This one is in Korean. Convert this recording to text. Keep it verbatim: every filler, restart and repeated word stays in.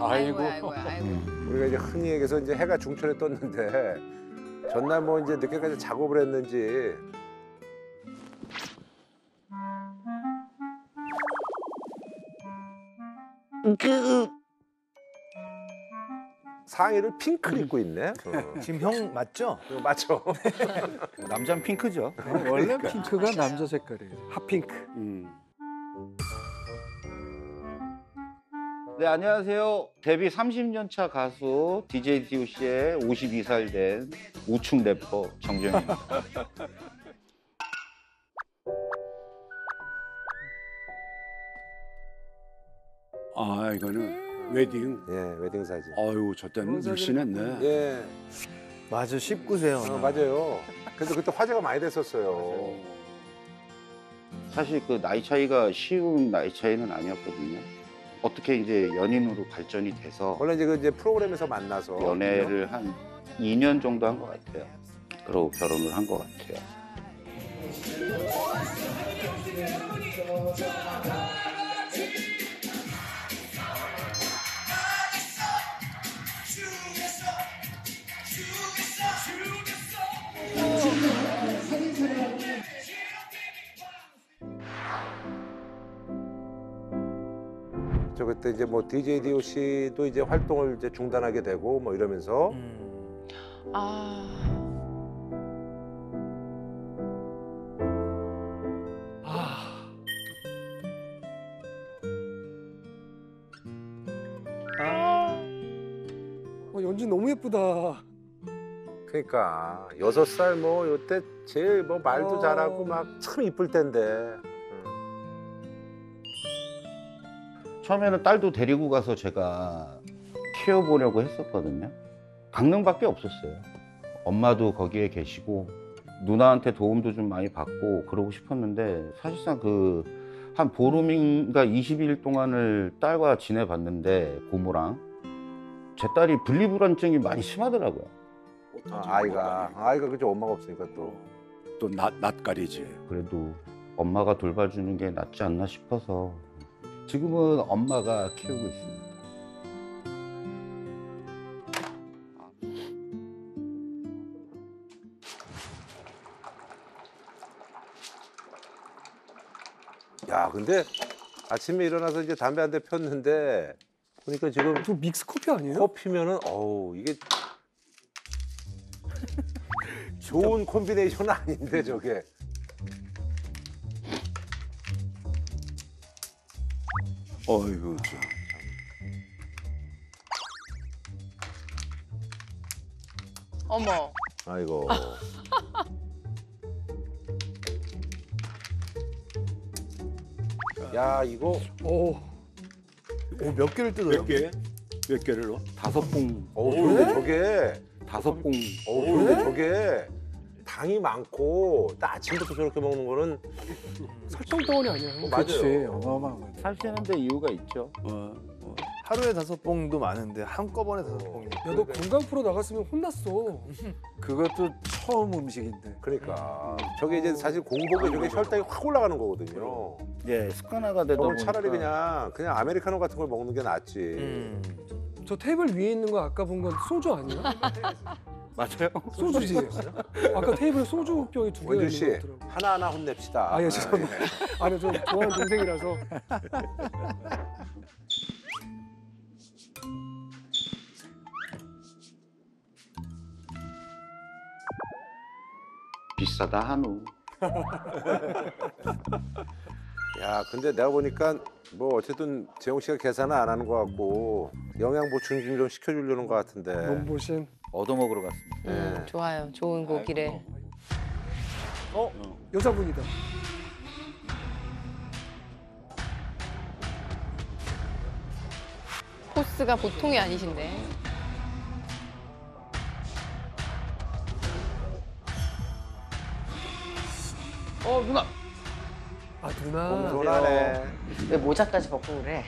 아이고. 아이고, 아이고, 아이고. 음. 우리가 이제 흔히 얘기해서 이제 해가 중천에 떴는데 전날 뭐 이제 늦게까지 작업을 했는지. 그 상의를 핑크를 입고 있네. 어. 지금 형 맞죠? 맞죠. 남자는 핑크죠. 네, 원래 그러니까. 핑크가 남자 색깔이에요. 핫핑크. 음. 네, 안녕하세요. 데뷔 삼십 년 차 가수 디제이 디오씨의 오십이 살 된 우충 래퍼 정재영입니다. 아, 이거는 웨딩? 예, 웨딩 사진. 아유, 저 때는 물씬했네. 예. 맞아, 십구 세요. 어, 맞아요. 그래서 그때 화제가 많이 됐었어요. 맞아요. 사실 그 나이 차이가 쉬운 나이 차이는 아니었거든요. 어떻게 이제 연인으로 발전이 돼서 원래 이제 그 이제 프로그램에서 만나서 연애를 한 이 년 정도 한 것 같아요. 그러고 결혼을 한 것 같아요. 저 그때 이제 뭐 디제이 디오씨도 이제 활동을 이제 중단하게 되고 뭐 이러면서 음. 아. 아. 아. 어, 연진 너무 예쁘다. 그러니까 여섯 살 뭐 이때 제일 뭐 말도 어... 잘하고 막 참 이쁠 때인데. 처음에는 딸도 데리고 가서 제가 키워보려고 했었거든요. 강릉밖에 없었어요. 엄마도 거기에 계시고 누나한테 도움도 좀 많이 받고 그러고 싶었는데 사실상 그 한 보름인가 이십 일 동안을 딸과 지내봤는데 고모랑 제 딸이 분리불안증이 많이 심하더라고요. 아, 아이가 아이가 그죠. 엄마가 없으니까 또 또 낯가리지. 그래도 엄마가 돌봐주는 게 낫지 않나 싶어서 지금은 엄마가 키우고 있습니다. 야, 근데 아침에 일어나서 이제 담배 한 대 폈는데 그러니까 지금 저 믹스 커피 아니에요? 커피면은 어우 이게 좋은 콤비네이션은 아닌데 저게. 어이구, 참. 어머. 아이고. 야, 이거. 오. 오, 몇 개를 뜯어요? 몇 개? 몇 개를 넣어? 다섯 봉. 오, 근데 저게. 다섯 봉. 오, 근데 저게. 당이 많고 딱 아침부터 저렇게 먹는 거는 설탕 덩어리 아니야. 어, 맞아요. 어마어마한 거예요. 살찌는데 이유가 있죠. 어, 어. 하루에 다섯 봉도 많은데 한꺼번에 다섯 봉이. 야, 너 건강 프로 나갔으면 혼났어. 그것도 처음 음식인데. 그러니까 저게 이제 사실 공복에 저게 혈당이 확 올라가는 거거든요. 예, 습관화가 되다 보니까. 차라리 그냥 그냥 아메리카노 같은 걸 먹는 게 낫지. 음. 저 테이블 위에 있는 거 아까 본 건 소주 아니야? 맞아요? 소주지. 아까 테이블에 소주병이 두 개가 있는 것 같더라고요. 하나하나 혼냅시다. 아, 예, 죄송합니다. 아니, 좀 좋아하는 동생이라서. 비싸다, 한우. 야, 근데 내가 보니까 뭐 어쨌든 재홍 씨가 계산을 안 하는 것 같고 영양 보충 좀 시켜주려는 것 같은데. 몸보신? 얻어먹으러 갔습니다. 음, 네. 좋아요. 좋은 고기래. 어? 여자분이다. 코스가 보통이 아니신데. 어, 누나. 아, 누나. 누나네. 왜 모자까지 벗고 그래?